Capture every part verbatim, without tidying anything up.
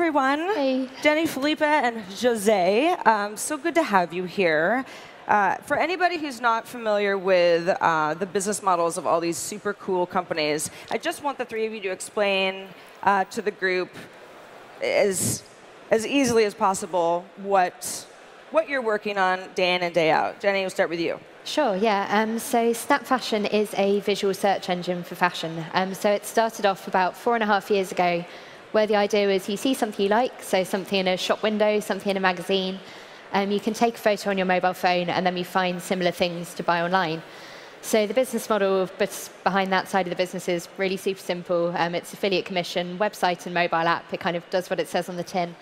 everyone. Hey. Jenny, Filipa, and Jose. Um, so good to have you here. Uh, for anybody who's not familiar with uh, the business models of all these super cool companies, I just want the three of you to explain uh, to the group as, as easily as possible what, what you're working on day in and day out. Jenny, we'll start with you. Sure, yeah. Um, so Snap Fashion is a visual search engine for fashion. Um, so it started off about four and a half years ago, where the idea was you see something you like, so something in a shop window, something in a magazine. Um, you can take a photo on your mobile phone, and then we find similar things to buy online. So the business model behind that side of the business is really super simple. Um, it's affiliate commission, website and mobile app. It kind of does what it says on the tin.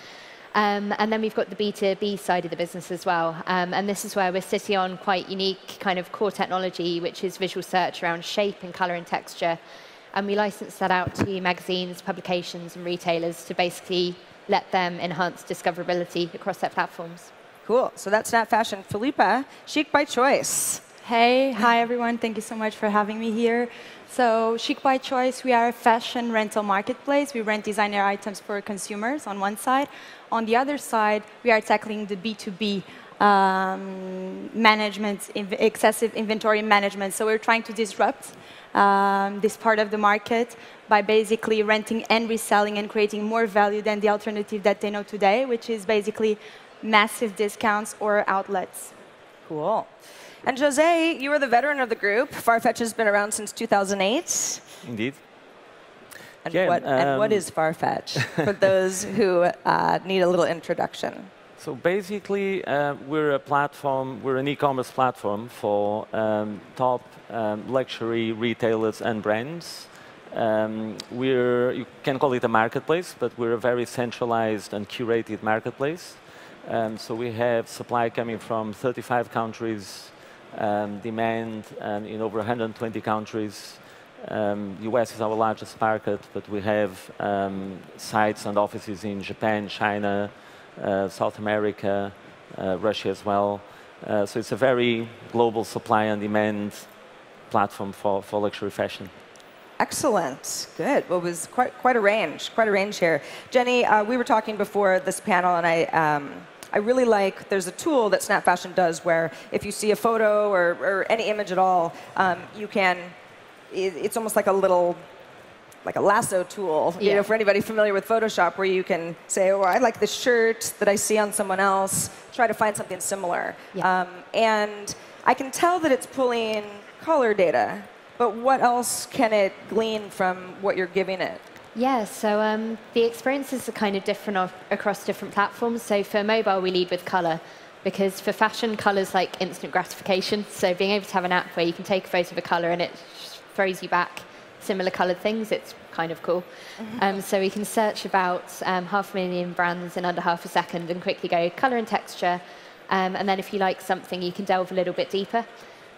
Um, and then we've got the B two B side of the business as well. Um, and this is where we're sitting on quite unique kind of core technology, which is visual search around shape and color and texture. And we license that out to magazines, publications, and retailers to basically let them enhance discoverability across their platforms. Cool. So that's Snap Fashion. Filipa, Chic by Choice. Hey. Hi, everyone. Thank you so much for having me here. So Chic by Choice, we are a fashion rental marketplace. We rent designer items for consumers on one side. On the other side, we are tackling the B two B um, management, excessive inventory management. So we're trying to disrupt um, this part of the market by basically renting and reselling and creating more value than the alternative that they know today, which is basically massive discounts or outlets. Cool. And Jose, you are the veteran of the group. Farfetch has been around since two thousand eight. Indeed. And, yeah, what, um, and what is Farfetch for those who uh, need a little introduction? So basically, uh, we're a platform, we're an e-commerce platform for um, top um, luxury retailers and brands. Um, we're, you can call it a marketplace, but we're a very centralized and curated marketplace. Um, so we have supply coming from thirty-five countries, um, demand um, in over one hundred twenty countries. Um, U S is our largest market, but we have um, sites and offices in Japan, China, uh, South America, uh, Russia as well. Uh, so it's a very global supply and demand platform for, for luxury fashion. Excellent. Good. Well, it was quite, quite a range, quite a range here. Jenny, uh, we were talking before this panel, and I... Um, I really like, there's a tool that Snap Fashion does where if you see a photo or, or any image at all, um, you can, it, it's almost like a little, like a lasso tool, yeah. You know, for anybody familiar with Photoshop, where you can say, oh, I like the shirt that I see on someone else, try to find something similar. Yeah. Um, and I can tell that it's pulling color data, but what else can it glean from what you're giving it? Yeah, so um, the experiences are kind of different of, across different platforms. So for mobile, we lead with color, because for fashion, color's like instant gratification. So being able to have an app where you can take a photo of a color and it throws you back similar colored things, it's kind of cool. Mm-hmm. um, so we can search about um, half a million brands in under half a second and quickly go color and texture. Um, and then if you like something, you can delve a little bit deeper.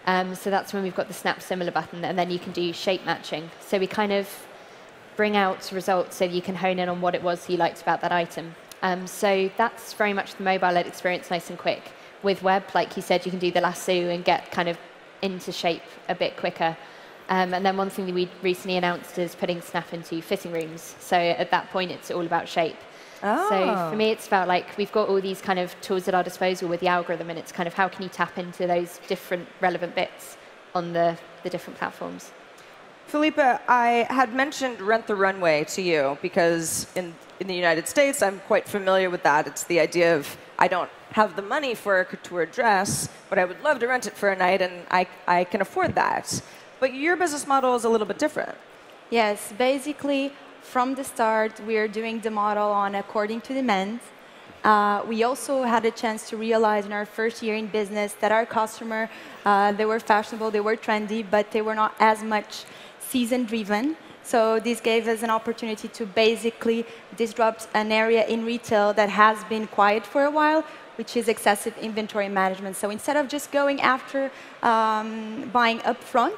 Um, so that's when we've got the Snap Similar button, and then you can do shape matching. So we kind of bring out results so you can hone in on what it was you liked about that item. Um, so that's very much the mobile-led experience, nice and quick. With web, like you said, you can do the lasso and get kind of into shape a bit quicker. Um, and then one thing that we recently announced is putting Snap into fitting rooms. So at that point, it's all about shape. Oh. So for me, it's about like we've got all these kind of tools at our disposal with the algorithm, and it's kind of how can you tap into those different relevant bits on the, the different platforms. Filipa, I had mentioned Rent the Runway to you because in, in the United States, I'm quite familiar with that. It's the idea of I don't have the money for a couture dress, but I would love to rent it for a night, and I, I can afford that. But your business model is a little bit different. Yes, basically, from the start, we are doing the model on according to demand. Uh, we also had a chance to realize in our first year in business that our customer, uh, they were fashionable, they were trendy, but they were not as much season-driven. So this gave us an opportunity to basically disrupt an area in retail that has been quiet for a while, which is excessive inventory management. So instead of just going after um, buying upfront,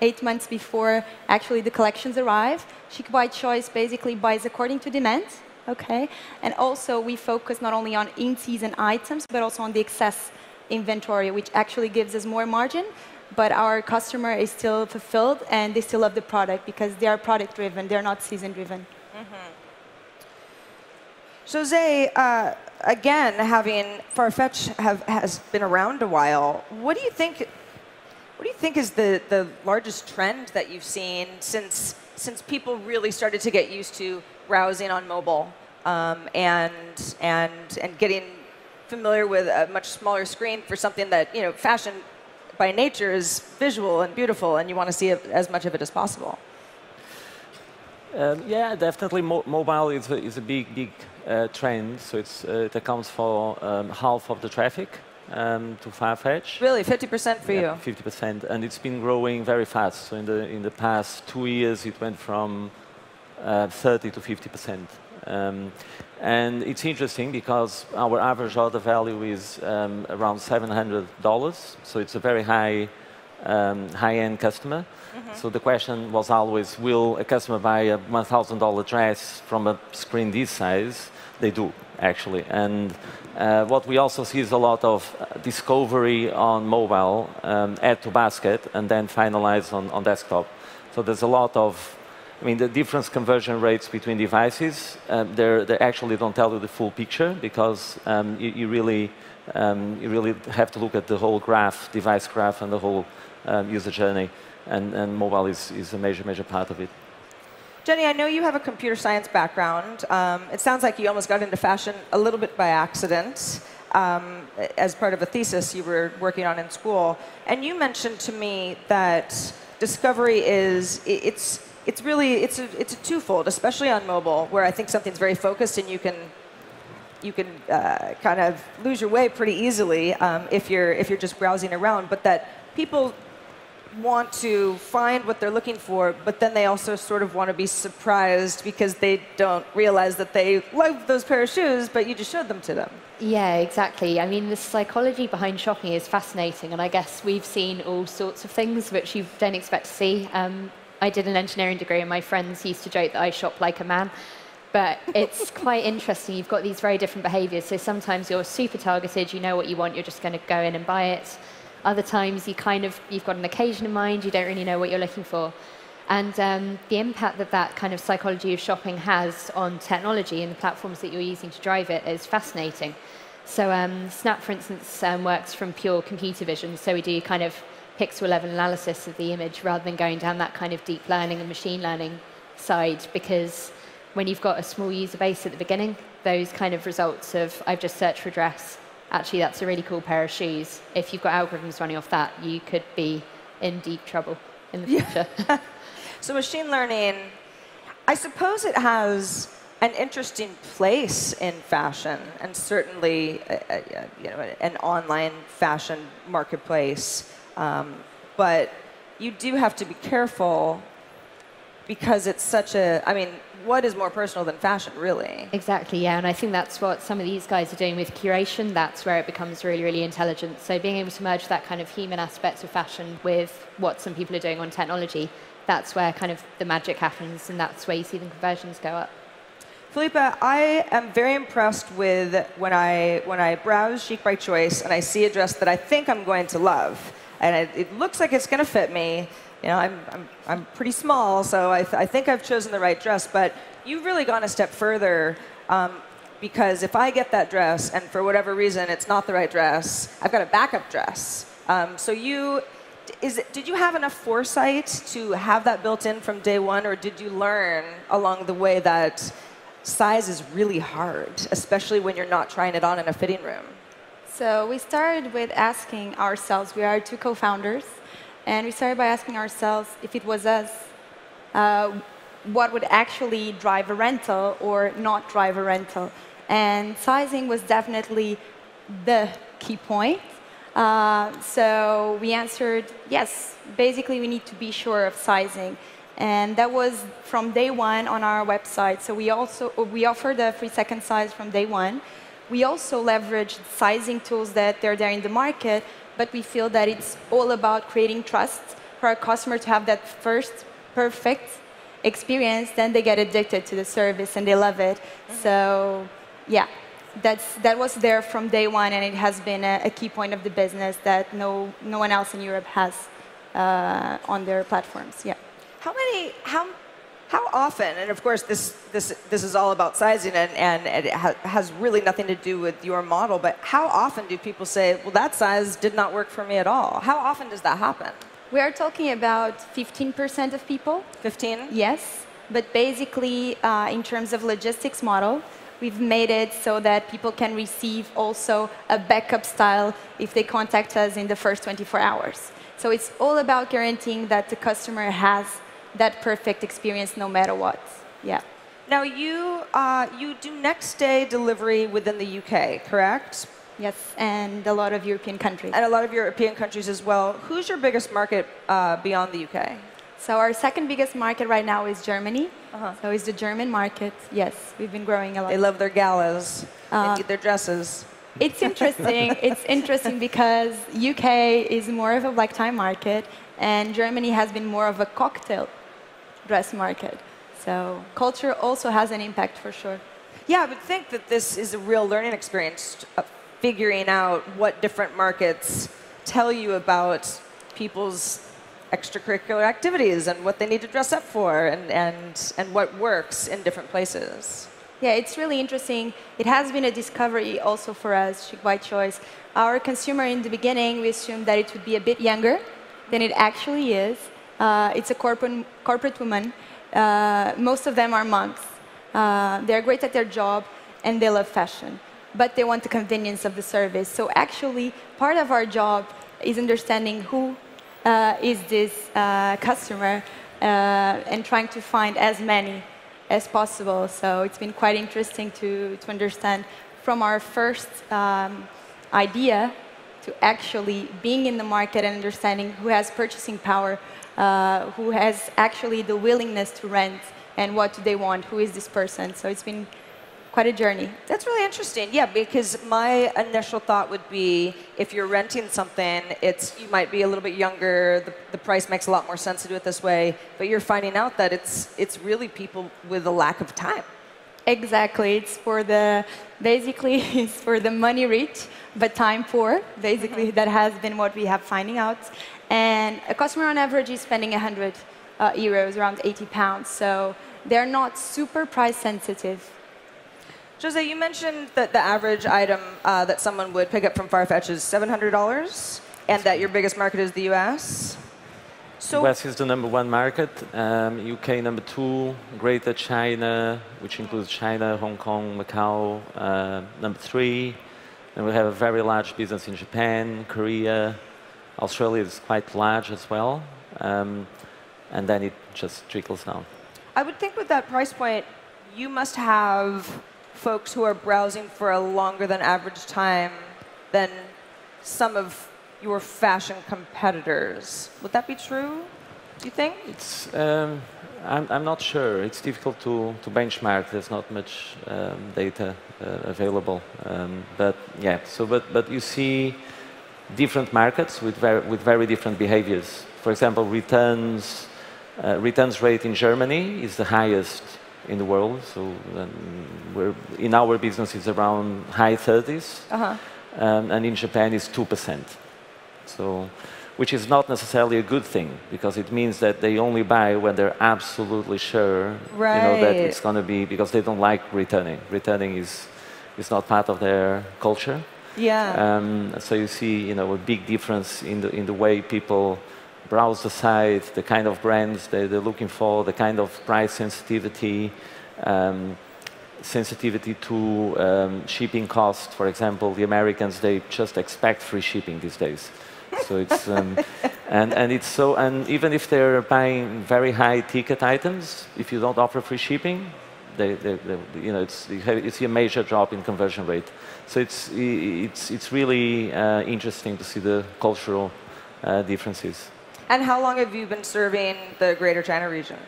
eight months before actually the collections arrive, Chic by Choice basically buys according to demand. Okay, and also we focus not only on in-season items, but also on the excess inventory, which actually gives us more margin. But our customer is still fulfilled, and they still love the product because they are product-driven. They're not season-driven. Mm-hmm. Jose, uh, again, having Farfetch have, has been around a while, what do you think? What do you think is the, the largest trend that you've seen since since people really started to get used to browsing on mobile um, and and and getting familiar with a much smaller screen for something that, you know, fashion by nature is visual and beautiful, and you want to see it, as much of it as possible? Um, yeah, definitely. Mo mobile is a, is a big, big uh, trend. So it's, uh, it accounts for um, half of the traffic um, to Farfetch. Really, fifty percent for yeah, you? fifty percent, and it's been growing very fast. So in the in the past two years, it went from uh, thirty to fifty percent. Um, and it's interesting because our average order value is um, around seven hundred dollars. So it's a very high. Um, high-end customer. Mm-hmm. So the question was always, will a customer buy a one thousand dollar dress from a screen this size? They do, actually. And uh, what we also see is a lot of discovery on mobile, um, add to basket, and then finalize on, on desktop. So there's a lot of, I mean, the difference conversion rates between devices, um, they're, they actually don't tell you the full picture, because um, you, you, really, um, you really have to look at the whole graph, device graph, and the whole Um, user journey, and, and mobile is, is a major, major part of it. Jenny, I know you have a computer science background. Um, it sounds like you almost got into fashion a little bit by accident um, as part of a thesis you were working on in school. And you mentioned to me that discovery is, it's, it's really, it's a, it's a twofold, especially on mobile, where I think something's very focused and you can you can uh, kind of lose your way pretty easily um, if, you're, if you're just browsing around, but that people want to find what they're looking for, but then they also sort of want to be surprised because they don't realize that they love those pair of shoes, but you just showed them to them. Yeah, exactly. I mean, the psychology behind shopping is fascinating, and I guess we've seen all sorts of things which you don't expect to see. Um, I did an engineering degree, and my friends used to joke that I shop like a man. But it's quite interesting. You've got these very different behaviors. So sometimes you're super targeted. You know what you want. You're just going to go in and buy it. Other times, you kind of, you've got an occasion in mind, you don't really know what you're looking for. And um, the impact that that kind of psychology of shopping has on technology and the platforms that you're using to drive it is fascinating. So um, Snap, for instance, um, works from pure computer vision. So we do kind of pixel-level analysis of the image rather than going down that kind of deep learning and machine learning side, because when you've got a small user base at the beginning, those kind of results of, I've just searched for a dress, actually, that's a really cool pair of shoes. If you've got algorithms running off that, you could be in deep trouble in the future. Yeah. So machine learning, I suppose it has an interesting place in fashion, and certainly uh, you know, an online fashion marketplace. Um, but you do have to be careful because it's such a, I mean, what is more personal than fashion, really? Exactly, yeah, and I think that's what some of these guys are doing with curation. That's where it becomes really, really intelligent. So being able to merge that kind of human aspects of fashion with what some people are doing on technology, that's where kind of the magic happens, and that's where you see the conversions go up. Filipa, I am very impressed with when I, when I browse Chic by Choice and I see a dress that I think I'm going to love, and it, it looks like it's going to fit me. You know, I'm, I'm, I'm pretty small, so I, th I think I've chosen the right dress. But you've really gone a step further, um, because if I get that dress and for whatever reason it's not the right dress, I've got a backup dress. Um, so you, is it, did you have enough foresight to have that built in from day one, or did you learn along the way that size is really hard, especially when you're not trying it on in a fitting room? So we started with asking ourselves, we are two co-founders, and we started by asking ourselves, if it was us, uh, what would actually drive a rental or not drive a rental? And sizing was definitely the key point. Uh, so we answered, yes, basically we need to be sure of sizing. And that was from day one on our website. So we also we offered a free second size from day one. We also leveraged sizing tools that are there in the market, but we feel that it's all about creating trust for our customer to have that first perfect experience, then they get addicted to the service and they love it. Mm-hmm. So yeah, that's, that was there from day one, and it has been a, a key point of the business that no, no one else in Europe has uh, on their platforms. Yeah. How many, how, How often, and of course this, this, this is all about sizing and, and it ha has really nothing to do with your model, but how often do people say, well, that size did not work for me at all? How often does that happen? We are talking about fifteen percent of people. fifteen? Yes, but basically uh, in terms of logistics model, we've made it so that people can receive also a backup style if they contact us in the first twenty-four hours. So it's all about guaranteeing that the customer has that perfect experience no matter what. Yeah. Now, you, uh, you do next-day delivery within the U K, correct? Yes, and a lot of European countries. And a lot of European countries as well. Who's your biggest market uh, beyond the U K? So our second biggest market right now is Germany. Uh-huh. So it's the German market. Yes, we've been growing a lot. They love their galas. Uh, they their dresses. It's interesting. It's interesting because U K is more of a black tie market, and Germany has been more of a cocktail dress market. So culture also has an impact, for sure. Yeah, I would think that this is a real learning experience, uh, figuring out what different markets tell you about people's extracurricular activities and what they need to dress up for and, and, and what works in different places. Yeah, it's really interesting. It has been a discovery also for us, Chic by Choice. Our consumer in the beginning, we assumed that it would be a bit younger than it actually is. Uh, it's a corporate, corporate woman. Uh, most of them are moms. Uh, they're great at their job and they love fashion, but they want the convenience of the service. So actually, part of our job is understanding who uh, is this uh, customer uh, and trying to find as many as possible. So it's been quite interesting to, to understand from our first um, idea to actually being in the market and understanding who has purchasing power, uh, who has actually the willingness to rent, and what do they want, who is this person. So it's been quite a journey. That's really interesting, yeah, because my initial thought would be if you're renting something, it's you might be a little bit younger, the, the price makes a lot more sense to do it this way, but you're finding out that it's, it's really people with a lack of time. Exactly. It's for the, basically, it's for the money rich, but time poor. Basically, mm-hmm. that has been what we have finding out. And a customer on average is spending one hundred uh, euros, around eighty pounds. So they're not super price sensitive. Jose, you mentioned that the average item uh, that someone would pick up from Farfetch is seven hundred dollars, and that your biggest market is the U S? So U S is the number one market, um, U K number two, Greater China, which includes China, Hong Kong, Macau, uh, number three. And we have a very large business in Japan, Korea. Australia is quite large as well. Um, and then it just trickles down. I would think with that price point, you must have folks who are browsing for a longer than average time than some of your fashion competitors. Would that be true, do you think? It's, um, I'm, I'm not sure. It's difficult to, to benchmark. There's not much um, data uh, available. Um, but yeah, so but, but you see different markets with very, with very different behaviors. For example, returns, uh, returns rate in Germany is the highest in the world. So um, we're, in our business, it's around high thirties. Uh-huh. um, and in Japan, it's two percent. So, which is not necessarily a good thing, because it means that they only buy when they're absolutely sure, right, you know, that it's going to be, because they don't like returning. Returning is, is not part of their culture. Yeah. Um, so you see, you know, a big difference in the, in the way people browse the site, the kind of brands they, they're looking for, the kind of price sensitivity, um, sensitivity to um, shipping cost. For example, the Americans, they just expect free shipping these days. So it's um, and and it's so, and even if they're buying very high ticket items, if you don't offer free shipping, they, they, they you know it's you have, it's a major drop in conversion rate. So it's it's it's really uh, interesting to see the cultural uh, differences. And how long have you been serving the Greater China region?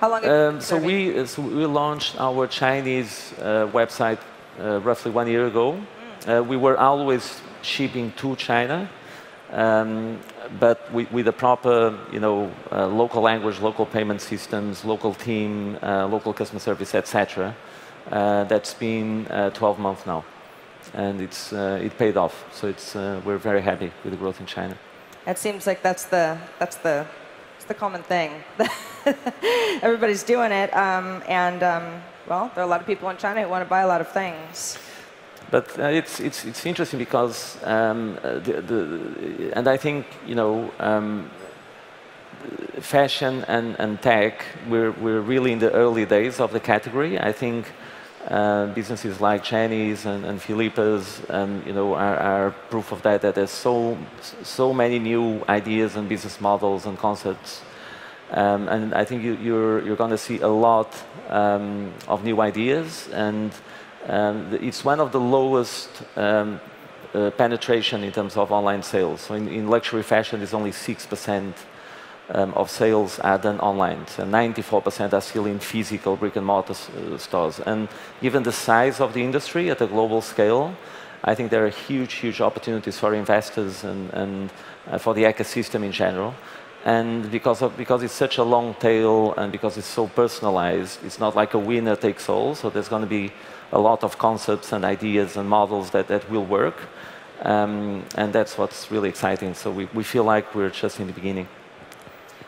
How long have um, you been so serving? we so we launched our Chinese uh, website uh, roughly one year ago. Mm. Uh, we were always shipping to China. Um, but with, with a proper, you know, uh, local language, local payment systems, local team, uh, local customer service, et cetera. Uh, that's been uh, twelve months now, and it's uh, it paid off. So it's uh, we're very happy with the growth in China. It seems like that's the that's the It's the common thing. Everybody's doing it. Um, and, um, well, there are a lot of people in China who want to buy a lot of things. But uh, it's, it's, it's interesting because, um, the, the, and I think, you know, um, fashion and, and tech, we're, we're really in the early days of the category. I think uh, businesses like Jenny's and, and Filipa's, um, you know, are, are proof of that, that there's so, so many new ideas and business models and concepts. Um, and I think you, you're, you're going to see a lot um, of new ideas. And um, it's one of the lowest um, uh, penetration in terms of online sales. So in, in luxury fashion, it's only six percent. Um, of sales are done online. So ninety-four percent are still in physical brick and mortar uh, stores. And given the size of the industry at a global scale, I think there are huge, huge opportunities for investors and, and uh, for the ecosystem in general. And because, of, because it's such a long tail and because it's so personalized, it's not like a winner takes all. So there's going to be a lot of concepts and ideas and models that, that will work. Um, and that's what's really exciting. So we, we feel like we're just in the beginning.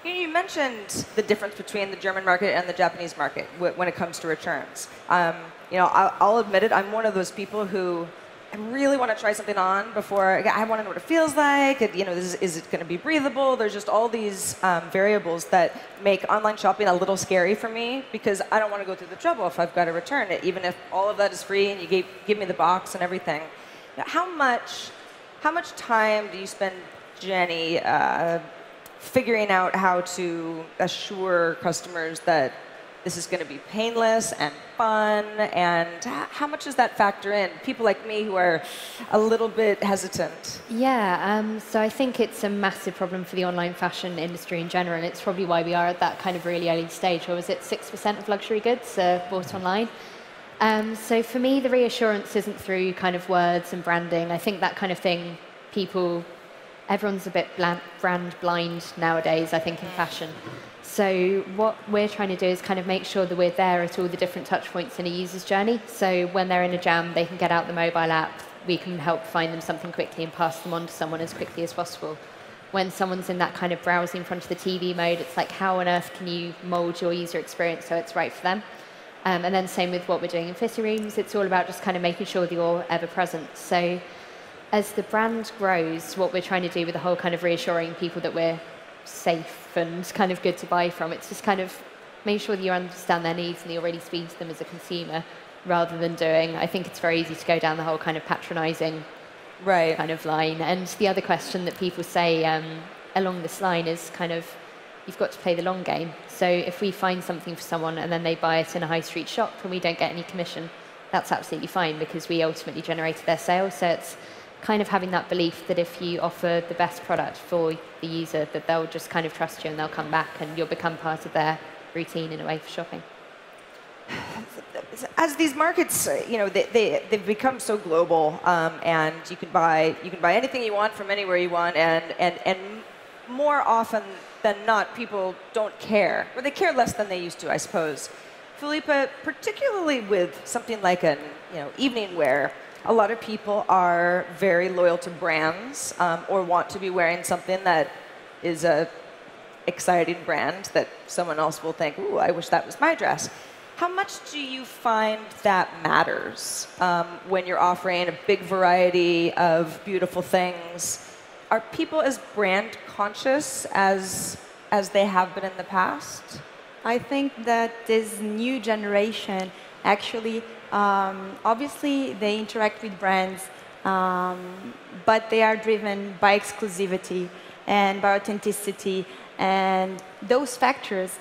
You mentioned the difference between the German market and the Japanese market when it comes to returns. Um, you know, I'll, I'll admit it, I'm one of those people who I really want to try something on before, I want to know what it feels like, and, you know, is, is it going to be breathable? There's just all these um, variables that make online shopping a little scary for me because I don't want to go through the trouble if I've got to return it, even if all of that is free and you gave, give me the box and everything. Now, how much, how much time do you spend, Jenny, uh, figuring out how to assure customers that this is going to be painless and fun, and how much does that factor in? People like me who are a little bit hesitant. Yeah, um, so I think it's a massive problem for the online fashion industry in general. It's probably why we are at that kind of really early stage. Or was it six percent of luxury goods uh, bought online? Um, so for me, the reassurance isn't through kind of words and branding. I think that kind of thing, people... Everyone's a bit brand blind nowadays, I think, in fashion. So what we're trying to do is kind of make sure that we're there at all the different touch points in a user's journey. So when they're in a jam, they can get out the mobile app. We can help find them something quickly and pass them on to someone as quickly as possible. When someone's in that kind of browsing in front of the T V mode, it's like, how on earth can you mold your user experience so it's right for them? Um, and then same with what we're doing in fitting rooms. It's all about just kind of making sure that you're ever present. So as the brand grows, what we're trying to do with the whole kind of reassuring people that we're safe and kind of good to buy from, it's just kind of make sure that you understand their needs and that you're really speaking to them as a consumer rather than doing, I think it's very easy to go down the whole kind of patronizing right. kind of line. And the other question that people say um, along this line is kind of, you've got to play the long game. So if we find something for someone and then they buy it in a high street shop and we don't get any commission, that's absolutely fine because we ultimately generated their sale. So it's kind of having that belief that if you offer the best product for the user, that they'll just kind of trust you and they'll come back and you'll become part of their routine in a way for shopping. As these markets, you know, they, they, they've become so global, um, and you can buy you can buy anything you want from anywhere you want, and, and, and more often than not, people don't care, or they care less than they used to, I suppose. Filipa, particularly with something like an you know, evening wear, a lot of people are very loyal to brands um, or want to be wearing something that is an exciting brand that someone else will think, ooh, I wish that was my dress. How much do you find that matters um, when you're offering a big variety of beautiful things? Are people as brand conscious as, as they have been in the past? I think that this new generation actually Um, obviously, they interact with brands, um, but they are driven by exclusivity and by authenticity. And those factors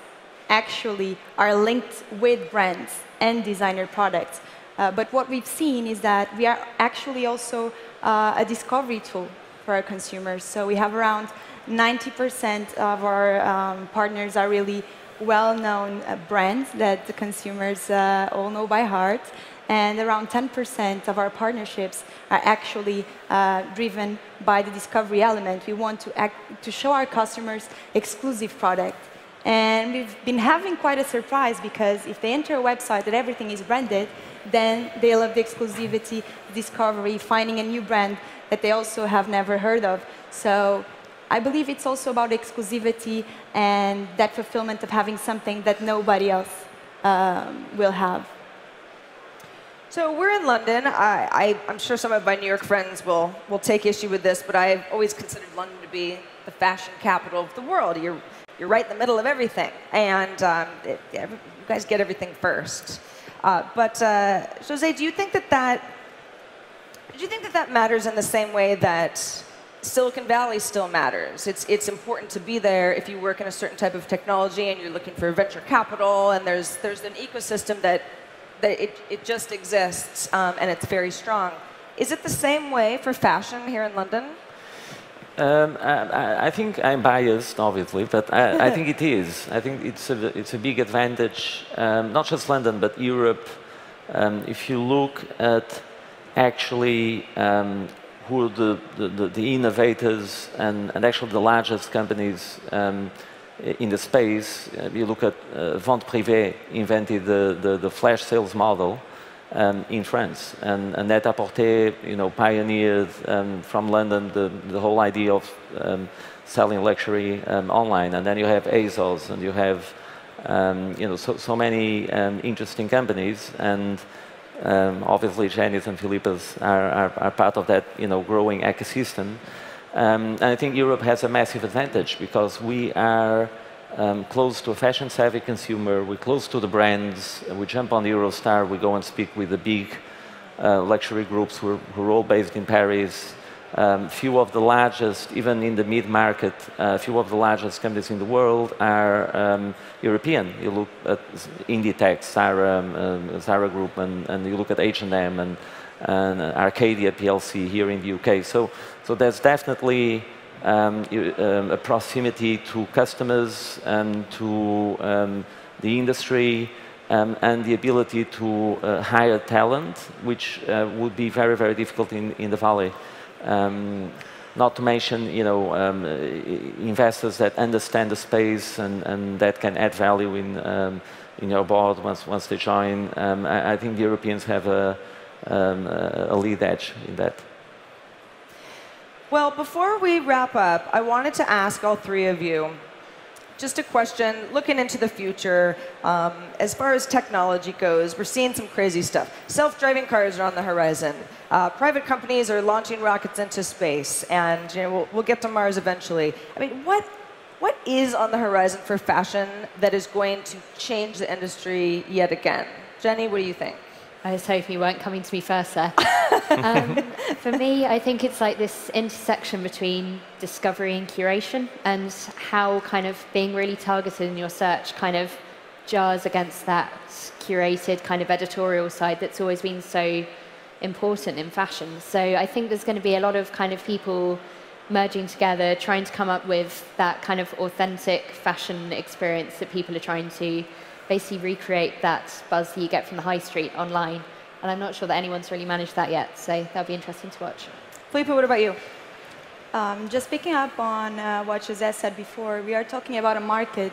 actually are linked with brands and designer products. Uh, but what we've seen is that we are actually also uh, a discovery tool for our consumers. So we have around ninety percent of our um, partners are really well-known uh, brands that the consumers uh, all know by heart, and around ten percent of our partnerships are actually uh, driven by the discovery element. We want to, act, to show our customers exclusive product. And we've been having quite a surprise because if they enter a website that everything is branded, then they love the exclusivity, discovery, finding a new brand that they also have never heard of. So I believe it's also about exclusivity and that fulfillment of having something that nobody else um, will have. So we're in London. I, I, I'm sure some of my New York friends will, will take issue with this, but I've always considered London to be the fashion capital of the world. You're, you're right in the middle of everything, and um, it, yeah, you guys get everything first. Uh, but uh, Jose, do you think that that do you think that that matters in the same way that Silicon Valley still matters? It's it's important to be there if you work in a certain type of technology and you're looking for venture capital, and there's there's an ecosystem that that it it just exists um, and it's very strong. Is it the same way for fashion here in London? Um, I, I think I'm biased, obviously, but I, I think it is. I think it's a, it's a big advantage, um, not just London, but Europe. Um, if you look at actually um, who are the, the, the innovators and, and actually the largest companies um, in the space, uh, you look at uh, Vente Privé invented the, the, the flash sales model Um, in France, and, and Net-A-Porter, you know, pioneered um, from London the, the whole idea of um, selling luxury um, online. And then you have ASOS, and you have, um, you know, so, so many um, interesting companies. And um, obviously, Jenny's and Filipa's are, are, are part of that, you know, growing ecosystem. Um, and I think Europe has a massive advantage because we are Um, close to a fashion-savvy consumer, we're close to the brands, we jump on the Eurostar, we go and speak with the big uh, luxury groups who are, who are all based in Paris. Um, few of the largest, even in the mid-market, uh, few of the largest companies in the world are um, European. You look at Inditex, Zara, um, Zara Group, and, and you look at H and M and, and Arcadia P L C here in the U K. So, so there's definitely Um, um, a proximity to customers and to um, the industry um, and the ability to uh, hire talent, which uh, would be very, very difficult in, in the Valley. Um, not to mention, you know, um, investors that understand the space and, and that can add value in, um, in your board once, once they join. Um, I, I think the Europeans have a, um, a lead edge in that. Well, before we wrap up, I wanted to ask all three of you just a question, looking into the future. Um, as far as technology goes, we're seeing some crazy stuff. Self-driving cars are on the horizon. Uh, private companies are launching rockets into space, and you know, we'll, we'll get to Mars eventually. I mean, what, what is on the horizon for fashion that is going to change the industry yet again? Jenny, what do you think? I was hoping you weren't coming to me first there. um, for me, I think it's like this intersection between discovery and curation, and how kind of being really targeted in your search kind of jars against that curated kind of editorial side that's always been so important in fashion. So I think there's going to be a lot of kind of people merging together, trying to come up with that kind of authentic fashion experience that people are trying to basically recreate that buzz that you get from the high street online. And I'm not sure that anyone's really managed that yet, so that'll be interesting to watch. Filipa, what about you? Um, just picking up on uh, what Jose said before, we are talking about a market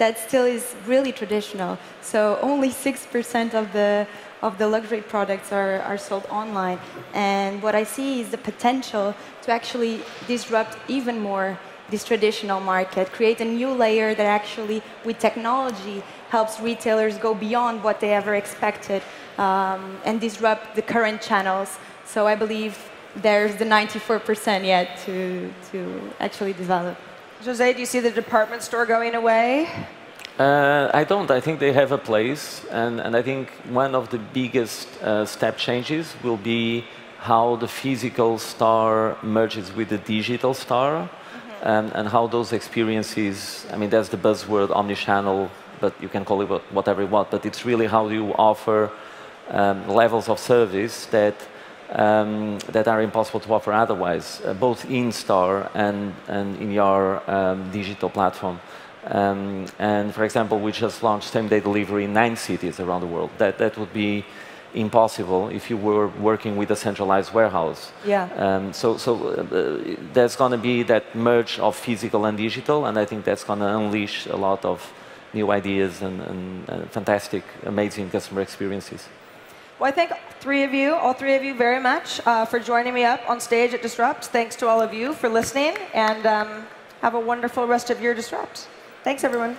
that still is really traditional. So only six percent of the, of the luxury products are, are sold online. And what I see is the potential to actually disrupt even more this traditional market, create a new layer that actually, with technology, helps retailers go beyond what they ever expected um, and disrupt the current channels. So I believe there's the ninety-four percent yet to, to actually develop. Jose, do you see the department store going away? Uh, I don't. I think they have a place. And, and I think one of the biggest uh, step changes will be how the physical store merges with the digital store. Um, and how those experiences, I mean, that's the buzzword, omnichannel, but you can call it whatever you want, but it's really how you offer um, levels of service that, um, that are impossible to offer otherwise, uh, both in-store and, and in your um, digital platform. Um, and for example, we just launched same-day delivery in nine cities around the world. That, that would be impossible if you were working with a centralized warehouse. Yeah. Um, so so uh, there's going to be that merge of physical and digital, and I think that's going to unleash a lot of new ideas and, and, and fantastic, amazing customer experiences. Well, I thank three of you, all three of you very much uh, for joining me up on stage at Disrupt. Thanks to all of you for listening, and um, Have a wonderful rest of your Disrupt. Thanks, everyone.